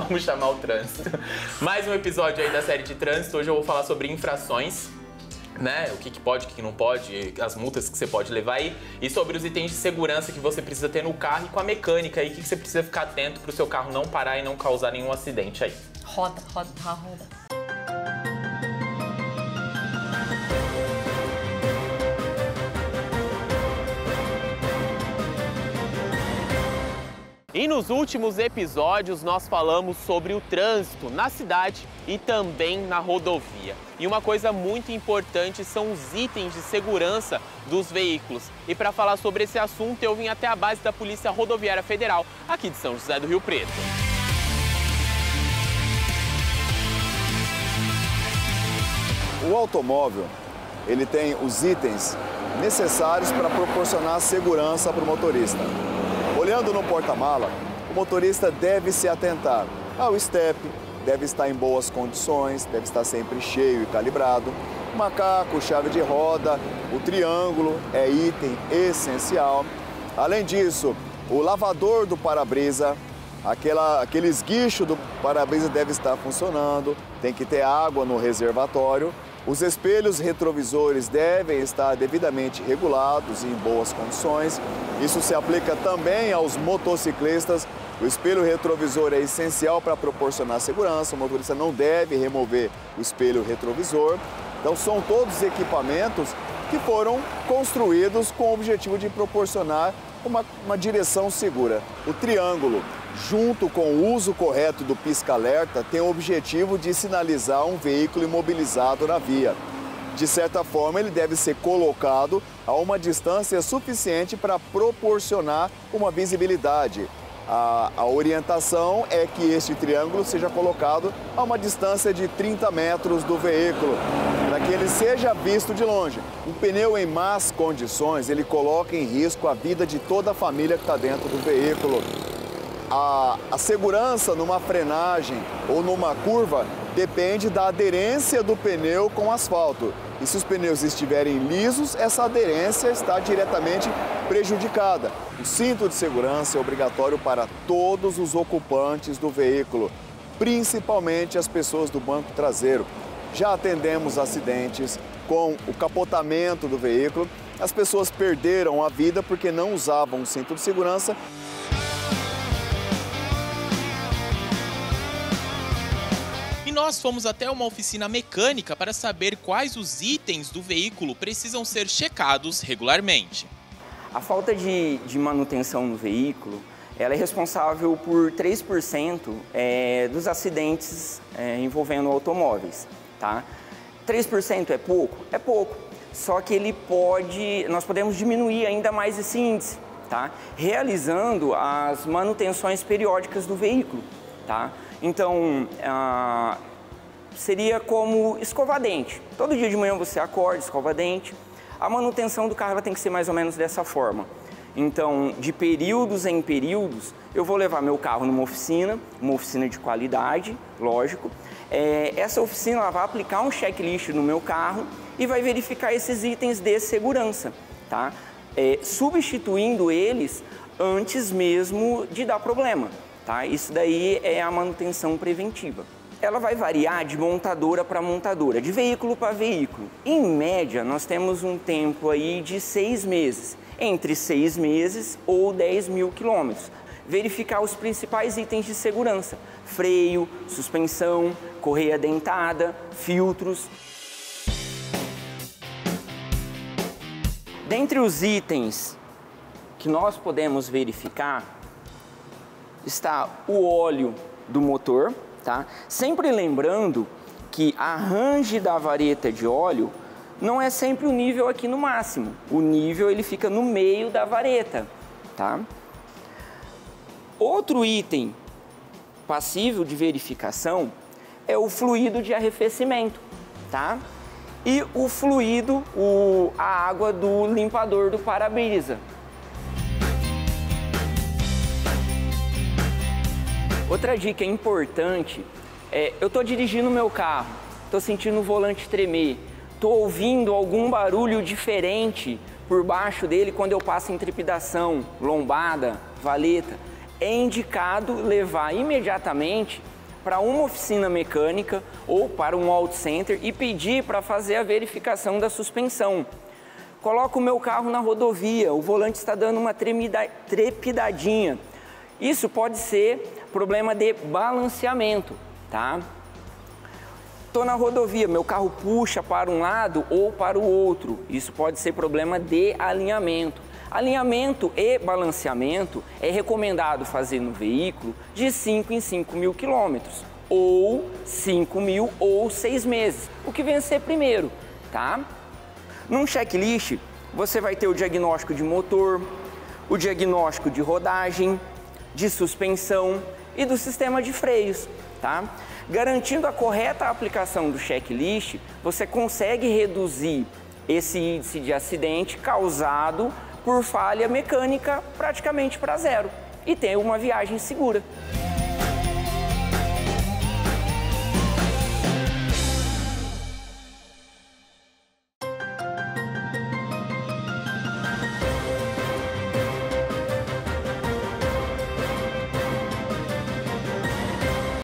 vamos chamar o trânsito. Mais um episódio aí da série de trânsito. Hoje eu vou falar sobre infrações, né? O que que pode, o que que não pode, as multas que você pode levar aí, e sobre os itens de segurança que você precisa ter no carro e com a mecânica aí, o que que você precisa ficar atento para o seu carro não parar e não causar nenhum acidente aí. Roda. E nos últimos episódios nós falamos sobre o trânsito na cidade e também na rodovia. E uma coisa muito importante são os itens de segurança dos veículos. E para falar sobre esse assunto eu vim até a base da Polícia Rodoviária Federal, aqui de São José do Rio Preto. O automóvel, ele tem os itens necessários para proporcionar segurança para o motorista. Olhando no porta-mala, o motorista deve se atentar ao step, deve estar em boas condições, deve estar sempre cheio e calibrado. O macaco, chave de roda, o triângulo é item essencial. Além disso, o lavador do para-brisa, aquele esguicho do para-brisa deve estar funcionando, tem que ter água no reservatório. Os espelhos retrovisores devem estar devidamente regulados e em boas condições. Isso se aplica também aos motociclistas. O espelho retrovisor é essencial para proporcionar segurança. O motorista não deve remover o espelho retrovisor. Então, são todos equipamentos que foram construídos com o objetivo de proporcionar uma direção segura. O triângulo, junto com o uso correto do pisca-alerta, tem o objetivo de sinalizar um veículo imobilizado na via. De certa forma, ele deve ser colocado a uma distância suficiente para proporcionar uma visibilidade. A orientação é que este triângulo seja colocado a uma distância de 30 metros do veículo, para que ele seja visto de longe. Um pneu em más condições, ele coloca em risco a vida de toda a família que está dentro do veículo. A segurança numa frenagem ou numa curva depende da aderência do pneu com o asfalto. E se os pneus estiverem lisos, essa aderência está diretamente prejudicada. O cinto de segurança é obrigatório para todos os ocupantes do veículo, principalmente as pessoas do banco traseiro. Já atendemos acidentes com o capotamento do veículo. As pessoas perderam a vida porque não usavam o cinto de segurança. Nós fomos até uma oficina mecânica para saber quais os itens do veículo precisam ser checados regularmente. A falta de manutenção no veículo, ela é responsável por 3% dos acidentes envolvendo automóveis, tá? 3% é pouco? É pouco. Só que nós podemos diminuir ainda mais esse índice, tá? Realizando as manutenções periódicas do veículo, tá? Então, seria como escovar dente. Todo dia de manhã você acorda, escova dente. A manutenção do carro ela tem que ser mais ou menos dessa forma. Então, de períodos em períodos, eu vou levar meu carro numa oficina, de qualidade, lógico. Essa oficina ela vai aplicar um checklist no meu carro e vai verificar esses itens de segurança, tá? Substituindo eles antes mesmo de dar problema. Tá? Isso daí é a manutenção preventiva. Ela vai variar de montadora para montadora, de veículo para veículo. Em média, nós temos um tempo aí de 6 meses, entre 6 meses ou 10.000 quilômetros. Verificar os principais itens de segurança: freio, suspensão, correia dentada, filtros. Dentre os itens que nós podemos verificar, está o óleo do motor, tá? Sempre lembrando que a range da vareta de óleo não é sempre o nível aqui no máximo. O nível ele fica no meio da vareta, tá? Outro item passível de verificação é o fluido de arrefecimento, tá? E o fluido, a água do limpador do para-brisa. Outra dica importante é, eu estou dirigindo o meu carro, estou sentindo o volante tremer, estou ouvindo algum barulho diferente por baixo dele quando eu passo em trepidação, lombada, valeta. é indicado levar imediatamente para uma oficina mecânica ou para um auto center e pedir para fazer a verificação da suspensão. Coloco o meu carro na rodovia, o volante está dando uma trepidadinha. Isso pode ser problema de balanceamento, tá? Estou na rodovia, meu carro puxa para um lado ou para o outro. Isso pode ser problema de alinhamento. Alinhamento e balanceamento é recomendado fazer no veículo de 5 em 5 mil quilômetros, ou 5 mil ou 6 meses, o que vencer primeiro, tá? Num checklist, você vai ter o diagnóstico de motor, o diagnóstico de rodagem, de suspensão e do sistema de freios, tá? Garantindo a correta aplicação do checklist, você consegue reduzir esse índice de acidente causado por falha mecânica praticamente para zero e ter uma viagem segura.